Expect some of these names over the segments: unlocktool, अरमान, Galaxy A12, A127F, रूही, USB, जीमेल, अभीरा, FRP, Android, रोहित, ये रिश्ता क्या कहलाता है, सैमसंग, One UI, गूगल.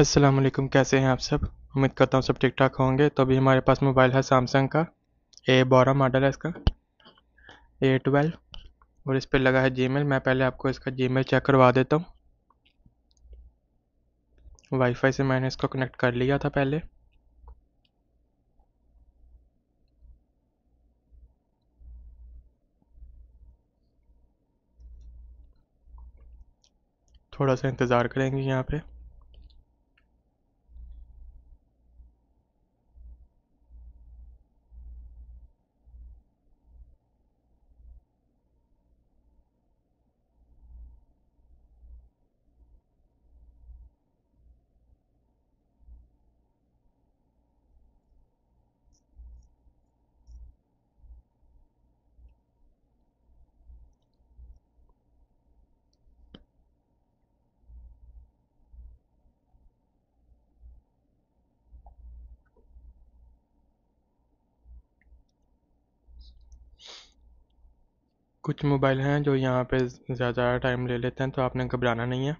अस्सलाम वालेकुम, कैसे हैं आप सब। उम्मीद करता हूँ सब ठीक ठाक होंगे। तो अभी हमारे पास मोबाइल है सैमसंग का, A12 मॉडल है इसका, A12, और इस पर लगा है जीमेल। मैं पहले आपको इसका जीमेल चेक करवा देता हूँ। वाईफाई से मैंने इसको कनेक्ट कर लिया था पहले। थोड़ा सा इंतज़ार करेंगे यहाँ पे। कुछ मोबाइल हैं जो यहाँ पे ज़्यादा टाइम ले लेते हैं, तो आपने घबराना नहीं है,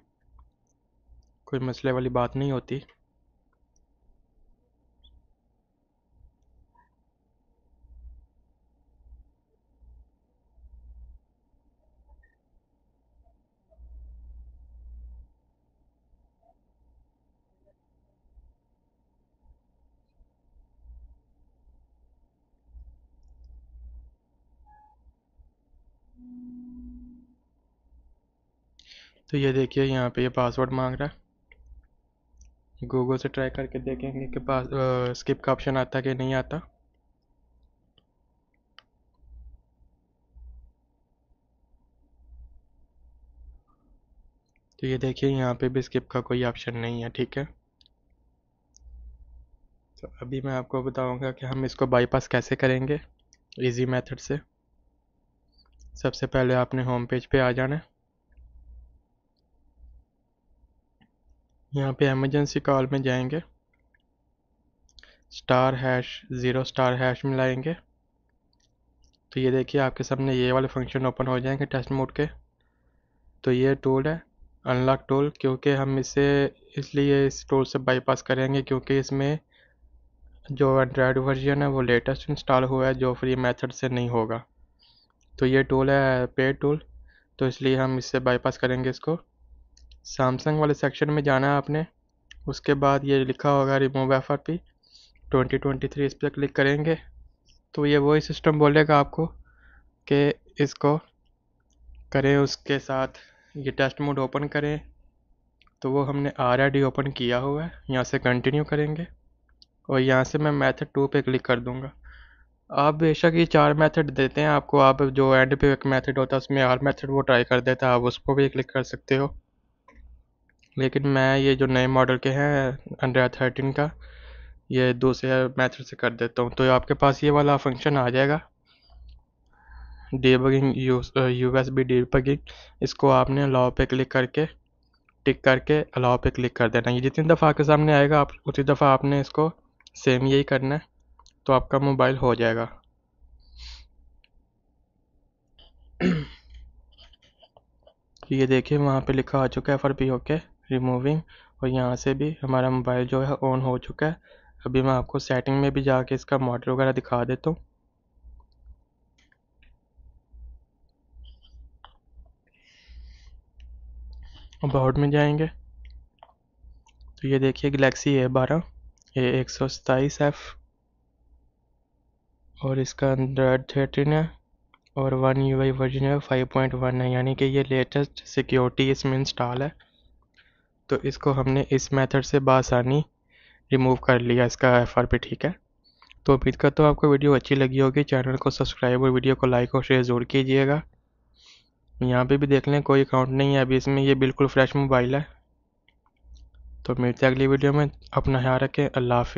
कोई मसले वाली बात नहीं होती। तो ये देखिए यहाँ पे ये पासवर्ड मांग रहा है। गूगल से ट्राई करके देखेंगे कि पास स्किप का ऑप्शन आता कि नहीं आता। तो ये देखिए यहाँ पे भी स्किप का कोई ऑप्शन नहीं है, ठीक है। तो अभी मैं आपको बताऊंगा कि हम इसको बाईपास कैसे करेंगे इजी मेथड से। सबसे पहले आपने होम पेज पे आ जाना है। यहाँ पे एमरजेंसी कॉल में जाएंगे, *#0*# मिलाएंगे, तो ये देखिए आपके सामने ये वाले फंक्शन ओपन हो जाएंगे टेस्ट मोड के। तो ये टूल है अनलॉक टूल, क्योंकि हम इसे इसलिए इस टूल से बाईपास करेंगे क्योंकि इसमें जो एंड्रॉयड वर्जन है वो लेटेस्ट इंस्टॉल हुआ है, जो फ्री मेथड से नहीं होगा। तो ये टूल है पेड टूल, तो इसलिए हम इससे बाईपास करेंगे इसको। सैमसंग वाले सेक्शन में जाना है आपने, उसके बाद ये लिखा होगा रिमूव FRP 2023, इस पर क्लिक करेंगे। तो ये वही सिस्टम बोलेगा आपको कि इसको करें, उसके साथ ये टेस्ट मोड ओपन करें, तो वो हमने ऑलरेडी ओपन किया हुआ है। यहाँ से कंटिन्यू करेंगे और यहाँ से मैं मेथड 2 पे क्लिक कर दूँगा। आप बेशक ये 4 मेथड देते हैं आपको, आप जो एंड पे एक मेथड होता है उसमें हर मेथड वो ट्राई कर देता है, आप उसको भी क्लिक कर सकते हो। लेकिन मैं ये जो नए मॉडल के हैं Android 13 का, ये दूसरे मेथड से कर देता हूँ। तो आपके पास ये वाला फंक्शन आ जाएगा डीबगिंग USB डीबगिंग। इसको आपने अलाउ पे क्लिक करके टिक करके अलाउ पे क्लिक कर देना। ये जितनी दफ़ा आपके सामने आएगा आप उतनी दफ़ा आपने इसको सेम यही करना है, तो आपका मोबाइल हो जाएगा। ये देखिए वहाँ पे लिखा आ चुका है FRP होके रिमूविंग, और यहाँ से भी हमारा मोबाइल जो है ऑन हो चुका है। अभी मैं आपको सेटिंग में भी जाके इसका मॉडल वगैरह दिखा देता हूँ। अबाउट में जाएंगे तो ये देखिए Galaxy A12 A127F, और इसका Android 13 है और One UI वर्जन है 5.1 है, यानी कि ये लेटेस्ट सिक्योरिटी इसमें इंस्टॉल है। तो इसको हमने इस मेथड से बासानी रिमूव कर लिया इसका FRP, ठीक है। तो उम्मीद करता हूँ आपको वीडियो अच्छी लगी होगी। चैनल को सब्सक्राइब और वीडियो को लाइक और शेयर ज़रूर कीजिएगा। यहाँ पे भी देख लें कोई अकाउंट नहीं है अभी इसमें, ये बिल्कुल फ्रेश मोबाइल है। तो मिलते हैं अगली वीडियो में, अपना ख्याल रखें, अल्लाह हाफ़िज़।